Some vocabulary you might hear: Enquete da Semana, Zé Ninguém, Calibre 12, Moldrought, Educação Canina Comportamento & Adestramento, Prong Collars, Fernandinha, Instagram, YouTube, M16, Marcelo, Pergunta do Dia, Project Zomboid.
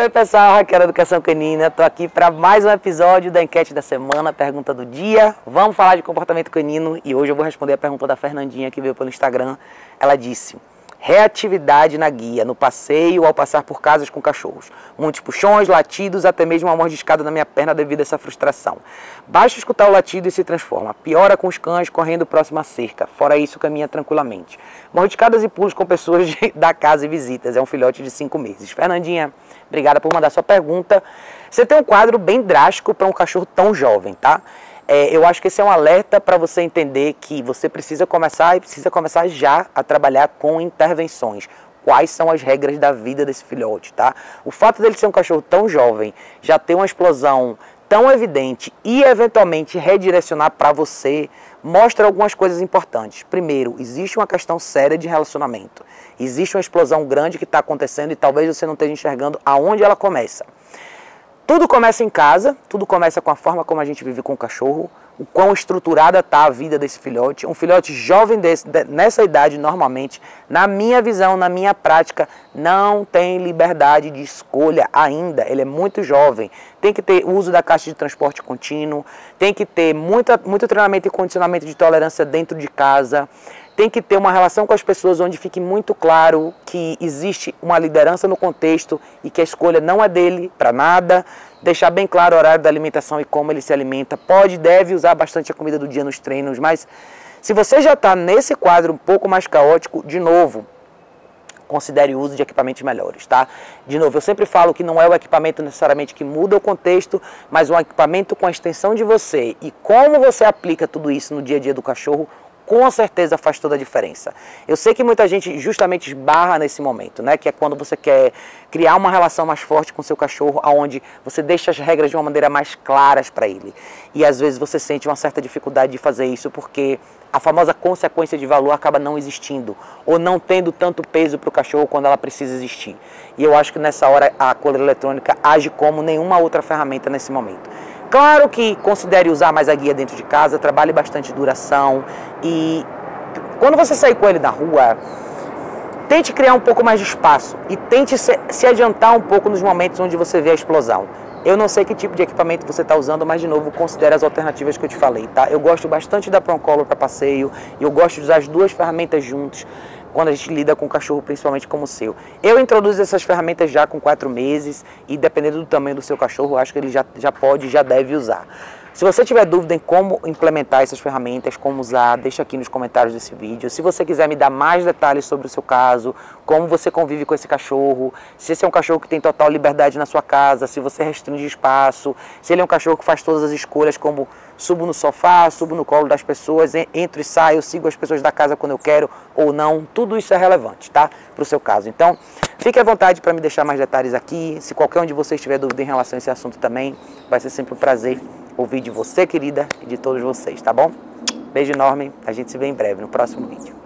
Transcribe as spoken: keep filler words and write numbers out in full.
Oi, oi pessoal, aqui é a Educação Canina, estou aqui para mais um episódio da Enquete da Semana, Pergunta do Dia. Vamos falar de comportamento canino e hoje eu vou responder a pergunta da Fernandinha que veio pelo Instagram. Ela disse, reatividade na guia, no passeio ao passar por casas com cachorros. Muitos puxões, latidos, até mesmo uma mordiscada na minha perna devido a essa frustração. Basta escutar o latido e se transforma. Piora com os cães correndo próximo à cerca. Fora isso, caminha tranquilamente. Mordiscadas e pulos com pessoas de, da casa e visitas. É um filhote de cinco meses. Fernandinha, obrigada por mandar sua pergunta. Você tem um quadro bem drástico para um cachorro tão jovem, tá? É, eu acho que esse é um alerta para você entender que você precisa começar e precisa começar já a trabalhar com intervenções. Quais são as regras da vida desse filhote, tá? O fato dele ser um cachorro tão jovem, já ter uma explosão tão evidente e eventualmente redirecionar para você, mostra algumas coisas importantes. Primeiro, existe uma questão séria de relacionamento. Existe uma explosão grande que está acontecendo e talvez você não esteja enxergando aonde ela começa. Tudo começa em casa, tudo começa com a forma como a gente vive com o cachorro, o quão estruturada está a vida desse filhote. Um filhote jovem desse, nessa idade, normalmente, na minha visão, na minha prática, não tem liberdade de escolha ainda. Ele é muito jovem, tem que ter uso da caixa de transporte contínuo, tem que ter muita, muito treinamento e condicionamento de tolerância dentro de casa, tem que ter uma relação com as pessoas onde fique muito claro que existe uma liderança no contexto e que a escolha não é dele para nada. Deixar bem claro o horário da alimentação e como ele se alimenta. Pode, deve usar bastante a comida do dia nos treinos, mas se você já está nesse quadro um pouco mais caótico, de novo, considere o uso de equipamentos melhores, tá? De novo, eu sempre falo que não é o equipamento necessariamente que muda o contexto, mas um equipamento com a extensão de você e como você aplica tudo isso no dia a dia do cachorro, com certeza faz toda a diferença. Eu sei que muita gente justamente esbarra nesse momento, né? Que é quando você quer criar uma relação mais forte com seu cachorro, aonde você deixa as regras de uma maneira mais claras para ele. E às vezes você sente uma certa dificuldade de fazer isso porque a famosa consequência de valor acaba não existindo ou não tendo tanto peso para o cachorro quando ela precisa existir. E eu acho que nessa hora a coleira eletrônica age como nenhuma outra ferramenta nesse momento. Claro que considere usar mais a guia dentro de casa, trabalhe bastante duração e quando você sair com ele na rua, tente criar um pouco mais de espaço e tente se, se adiantar um pouco nos momentos onde você vê a explosão. Eu não sei que tipo de equipamento você está usando, mas de novo, considere as alternativas que eu te falei, tá? Eu gosto bastante da Prong Collars para passeio e eu gosto de usar as duas ferramentas juntos. Quando a gente lida com um cachorro, principalmente como o seu. Eu introduzo essas ferramentas já com quatro meses e dependendo do tamanho do seu cachorro, acho que ele já, já pode, já deve usar. Se você tiver dúvida em como implementar essas ferramentas, como usar, deixa aqui nos comentários desse vídeo. Se você quiser me dar mais detalhes sobre o seu caso, como você convive com esse cachorro, se esse é um cachorro que tem total liberdade na sua casa, se você restringe espaço, se ele é um cachorro que faz todas as escolhas, como subo no sofá, subo no colo das pessoas, entro e saio, sigo as pessoas da casa quando eu quero ou não, tudo isso é relevante, tá? Para o seu caso. Então, fique à vontade para me deixar mais detalhes aqui. Se qualquer um de vocês tiver dúvida em relação a esse assunto também, vai ser sempre um prazer ouvir de você, querida, e de todos vocês, tá bom? Beijo enorme, a gente se vê em breve no próximo vídeo.